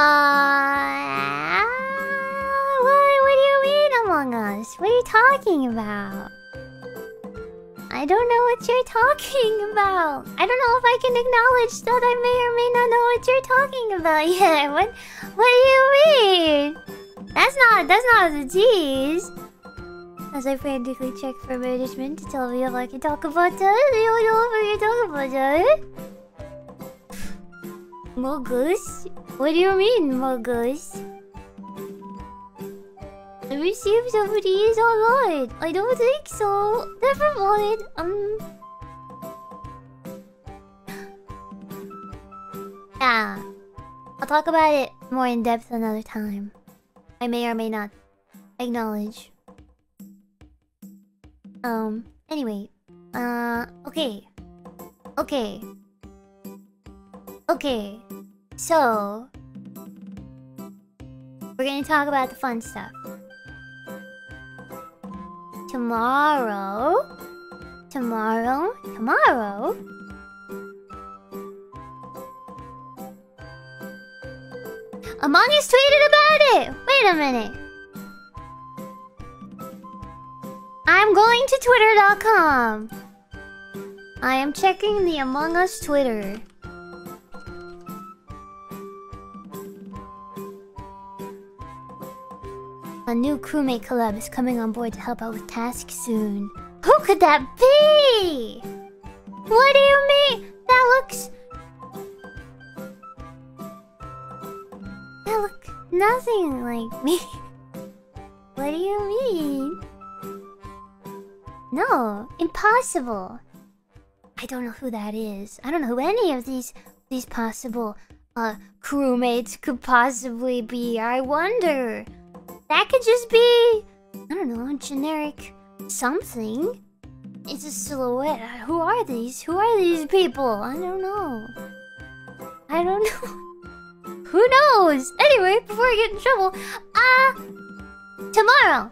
What do you mean, Among Us? What are you talking about? I don't know what you're talking about. I don't know if I can acknowledge that I may or may not know what you're talking about yet. What do you mean? That's not a tease. As I frantically check for management to tell me if I can talk about that, I don't know if I can talk about that. Mogus? What do you mean, Mogus? Let me see if somebody is online. I don't think so. Never mind. Yeah. I'll talk about it more in depth another time. I may or may not acknowledge. Anyway. Okay. So, we're gonna talk about the fun stuff. Tomorrow. Among Us tweeted about it! Wait a minute. I'm going to Twitter.com. I am checking the Among Us Twitter. A new crewmate collab is coming on board to help out with tasks soon. Who could that be? What do you mean? That look nothing like me. What do you mean? No, impossible. I don't know who that is. I don't know who any of these possible crewmates could possibly be. I wonder. That could just be, I don't know, generic something. It's a silhouette. Who are these? Who are these people? I don't know. Who knows? Anyway, before I get in trouble,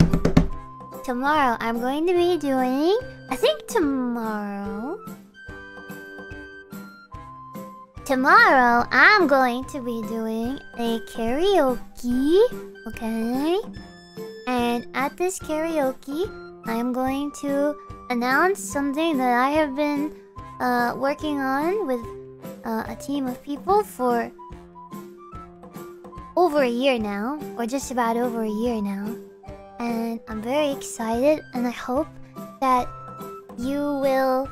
tomorrow I'm going to be doing, I think tomorrow, I'm going to be doing a karaoke, okay? And at this karaoke, I'm going to announce something that I have been working on with a team of people for over a year now, or just about over a year now. And I'm very excited, and I hope that you will,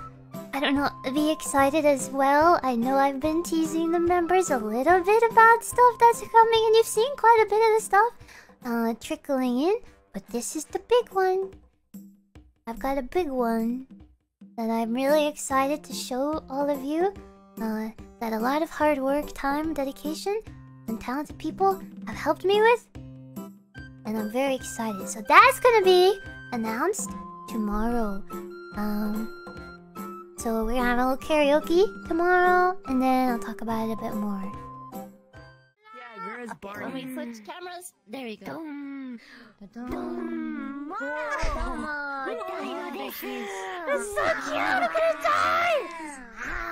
I don't know, be excited as well. I know I've been teasing the members a little bit about stuff that's coming, and you've seen quite a bit of the stuff trickling in. But this is the big one. I've got a big one that I'm really excited to show all of you. That a lot of hard work, time, dedication, and talented people have helped me with. And I'm very excited. So that's gonna be announced tomorrow. So we're gonna have a little karaoke tomorrow, and then I'll talk about it a bit more. Yeah, where is Barney? When we switch cameras, there we go. It's so cute! I'm gonna die!